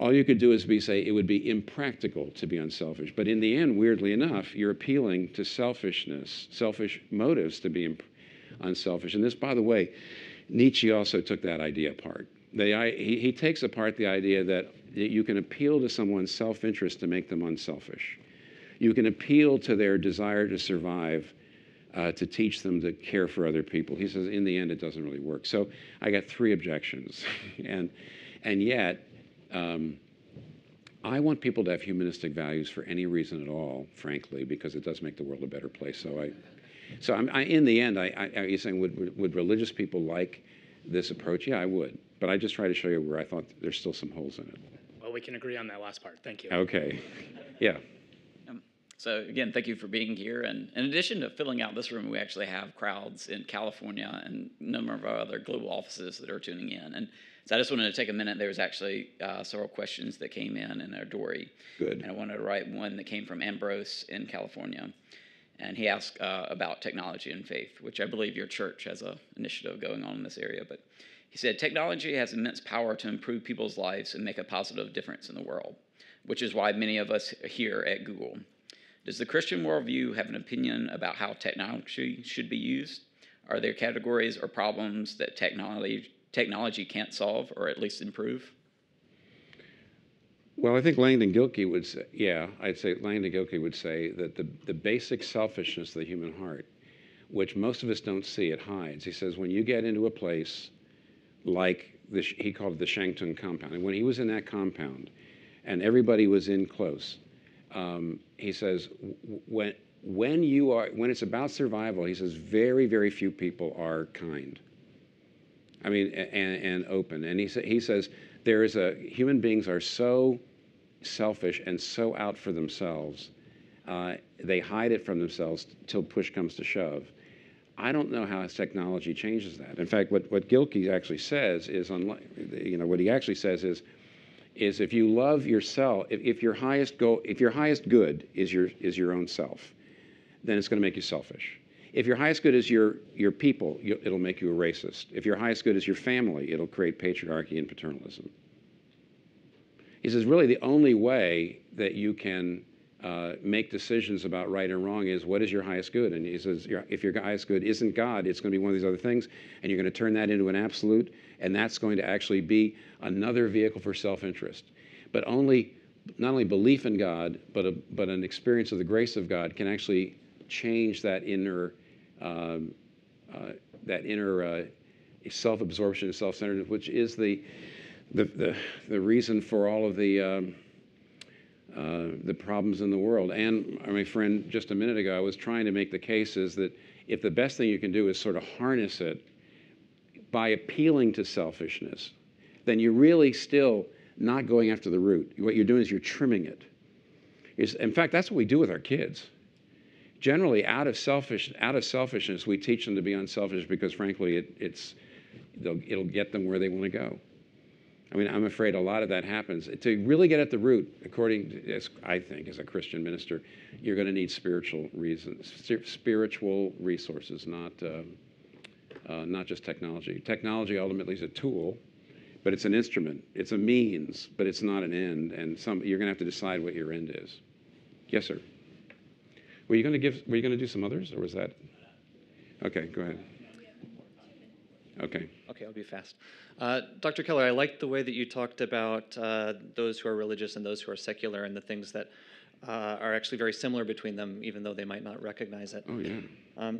All you could do is be say it would be impractical to be unselfish. But in the end, weirdly enough, you're appealing to selfishness, selfish motives to be unselfish. And this, by the way, Nietzsche also took that idea apart. They, I, he, he takes apart the idea that you can appeal to someone's self-interest to make them unselfish. You can appeal to their desire to survive uh, to teach them to care for other people. He says, in the end, it doesn't really work. So I got three objections. and, and yet, Um, I want people to have humanistic values for any reason at all, frankly, because it does make the world a better place. So, I, so I'm, I, in the end, I, I, are you saying would, would religious people like this approach? Yeah, I would, but I just try to show you where I thought there's still some holes in it. Well, we can agree on that last part. Thank you. Okay. Yeah. Um, so again, thank you for being here. And in addition to filling out this room, we actually have crowds in California and a number of our other global offices that are tuning in. And so I just wanted to take a minute. There was actually uh, several questions that came in in our Dory. Good. And I wanted to write one that came from Ambrose in California. And he asked uh, about technology and faith, which I believe your church has an initiative going on in this area. But he said, technology has immense power to improve people's lives and make a positive difference in the world, which is why many of us here at Google. Does the Christian worldview have an opinion about how technology should be used? Are there categories or problems that technology technology can't solve or at least improve? Well, I think Langdon Gilkey would say, yeah, I'd say Langdon Gilkey would say that the, the basic selfishness of the human heart, which most of us don't see, it hides. He says when you get into a place like the, he called it the Shangtung compound, and when he was in that compound and everybody was in close, um, he says when, when, you are, when it's about survival, he says very, very few people are kind. I mean, and, and open. And he, sa he says, there is a, human beings are so selfish and so out for themselves. Uh, they hide it from themselves till push comes to shove. I don't know how technology changes that. In fact, what, what Gilkey actually says is, you know, what he actually says is, is if you love yourself, if, if your highest goal, if your highest good is your, is your own self, then it's going to make you selfish. If your highest good is your, your people, you, it'll make you a racist. If your highest good is your family, it'll create patriarchy and paternalism. He says, really the only way that you can uh, make decisions about right and wrong is what is your highest good? And he says, if your highest good isn't God, it's going to be one of these other things, and you're going to turn that into an absolute, and that's going to actually be another vehicle for self-interest. But only, not only belief in God, but, a, but an experience of the grace of God can actually change that inner Um, uh, that inner uh, self-absorption and self-centeredness, which is the, the, the, the reason for all of the, um, uh, the problems in the world. And my friend, just a minute ago, I was trying to make the case is that if the best thing you can do is sort of harness it by appealing to selfishness, then you're really still not going after the root. What you're doing is you're trimming it. It's, in fact, that's what we do with our kids. Generally, out of selfish, out of selfishness, we teach them to be unselfish because, frankly, it, it's they'll, it'll get them where they want to go. I mean, I'm afraid a lot of that happens. To really get at the root, according to, as I think, as a Christian minister, you're going to need spiritual reasons, spiritual resources, not uh, uh, not just technology. Technology ultimately is a tool, but it's an instrument. It's a means, but it's not an end. And some you're going to have to decide what your end is. Yes, sir. Were you going to give? Were you going to do some others, or was that? Okay, go ahead. Okay. Okay, I'll be fast. Uh, Doctor Keller, I liked the way that you talked about uh, those who are religious and those who are secular, and the things that uh, are actually very similar between them, even though they might not recognize it. Oh yeah. Um,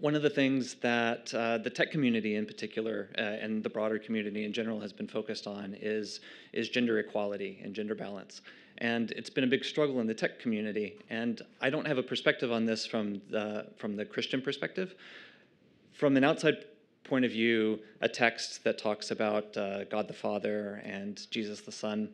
one of the things that uh, the tech community, in particular, uh, and the broader community in general, has been focused on is is gender equality and gender balance. And it's been a big struggle in the tech community. And I don't have a perspective on this from the, from the Christian perspective. From an outside point of view, a text that talks about uh, God the Father and Jesus the Son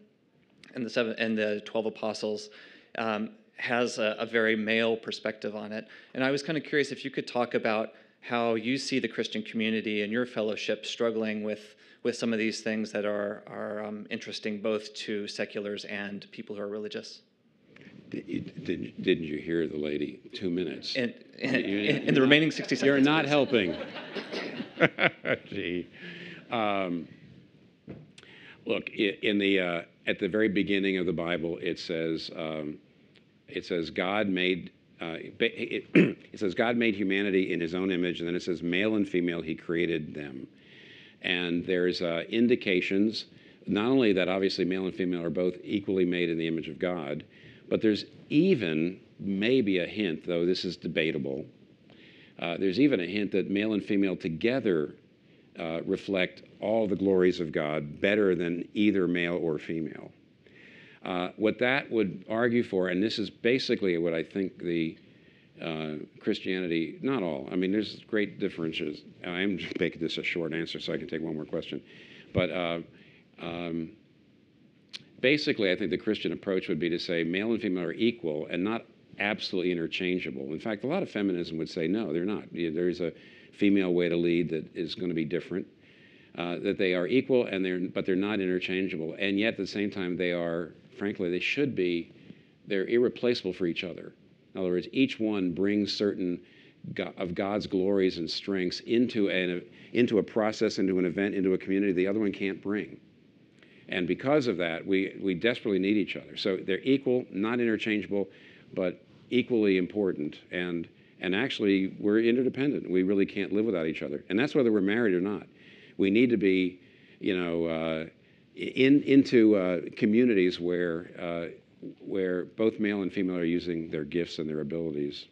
and the, seven, and the twelve apostles um, has a, a very male perspective on it. And I was kind of curious if you could talk about how you see the Christian community and your fellowship struggling with with some of these things that are, are um, interesting both to seculars and people who are religious. Did you, did, didn't you hear the lady? Two minutes. And, and, you, you, and the remaining sixty seconds. You're not helping. Gee. Um, look, in the, uh, at the very beginning of the Bible, it says, um, it says God made Uh, it, it says God made humanity in his own image, and then it says male and female he created them. And there's uh, indications, not only that obviously male and female are both equally made in the image of God, but there's even maybe a hint, though this is debatable, uh, there's even a hint that male and female together uh, reflect all the glories of God better than either male or female. Uh, what that would argue for, and this is basically what I think the uh, Christianity, not all, I mean, there's great differences. I am making this a short answer so I can take one more question. But uh, um, Basically, I think the Christian approach would be to say male and female are equal and not absolutely interchangeable. In fact, a lot of feminism would say, no, they're not. There's a female way to lead that is going to be different, uh, that they are equal, and they're, but they're not interchangeable. And yet, at the same time, they are, frankly, they should be, they're irreplaceable for each other. In other words, each one brings certain God, of God's glories and strengths into, an, into a process, into an event, into a community the other one can't bring. And because of that, we, we desperately need each other. So they're equal, not interchangeable, but equally important. And, and actually, we're interdependent. We really can't live without each other. And that's whether we're married or not. We need to be, you know, uh, in, into uh, communities where, uh, where both male and female are using their gifts and their abilities.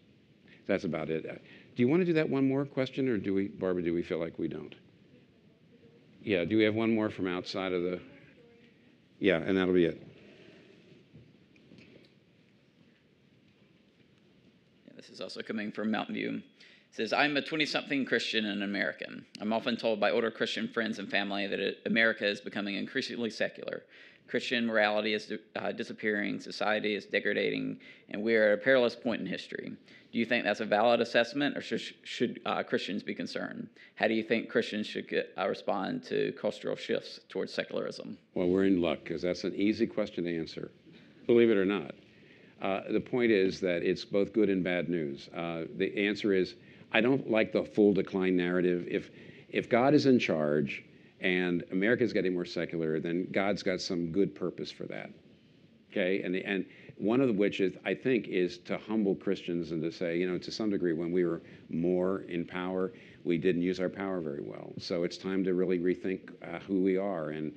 That's about it. Do you want to do that one more question, or do we, Barbara, do we feel like we don't? Yeah, do we have one more from outside of the... Yeah, and that'll be it. Yeah, this is also coming from Mountain View. It says, I'm a twenty-something Christian and American. I'm often told by older Christian friends and family that it, America is becoming increasingly secular. Christian morality is uh, disappearing, society is degrading, and we are at a perilous point in history. Do you think that's a valid assessment, or sh should uh, Christians be concerned? How do you think Christians should get, uh, respond to cultural shifts towards secularism? Well, we're in luck, because that's an easy question to answer, believe it or not. Uh, the point is that it's both good and bad news. Uh, the answer is, I don't like the full decline narrative. If, if God is in charge, and America's getting more secular, then God's got some good purpose for that, okay? And, the, and one of which is, I think, is to humble Christians and to say, you know, to some degree, when we were more in power, we didn't use our power very well. So it's time to really rethink uh, who we are and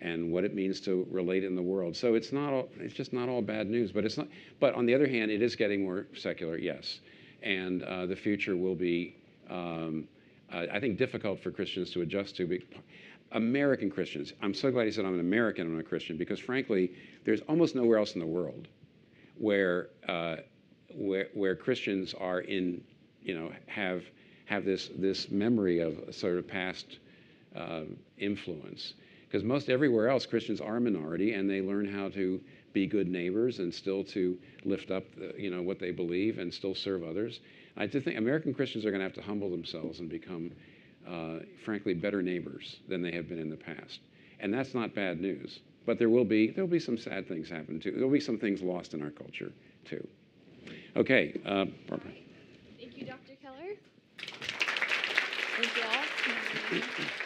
and what it means to relate in the world. So it's not all, it's just not all bad news, but it's not. But on the other hand, it is getting more secular, yes, and uh, the future will be. Um, Uh, I think difficult for Christians to adjust to. American Christians. I'm so glad he said I'm an American and I'm a Christian, because frankly, there's almost nowhere else in the world where uh, where, where Christians are in, you know, have have this this memory of sort of past uh, influence. Because most everywhere else, Christians are a minority, and they learn how to be good neighbors and still to lift up, the, you know, what they believe and still serve others. I do think American Christians are going to have to humble themselves and become, uh, frankly, better neighbors than they have been in the past. And that's not bad news. But there will be, there will be some sad things happen, too. There will be some things lost in our culture, too. Okay, uh, Barbara. Thank you, Doctor Keller. Thank you all.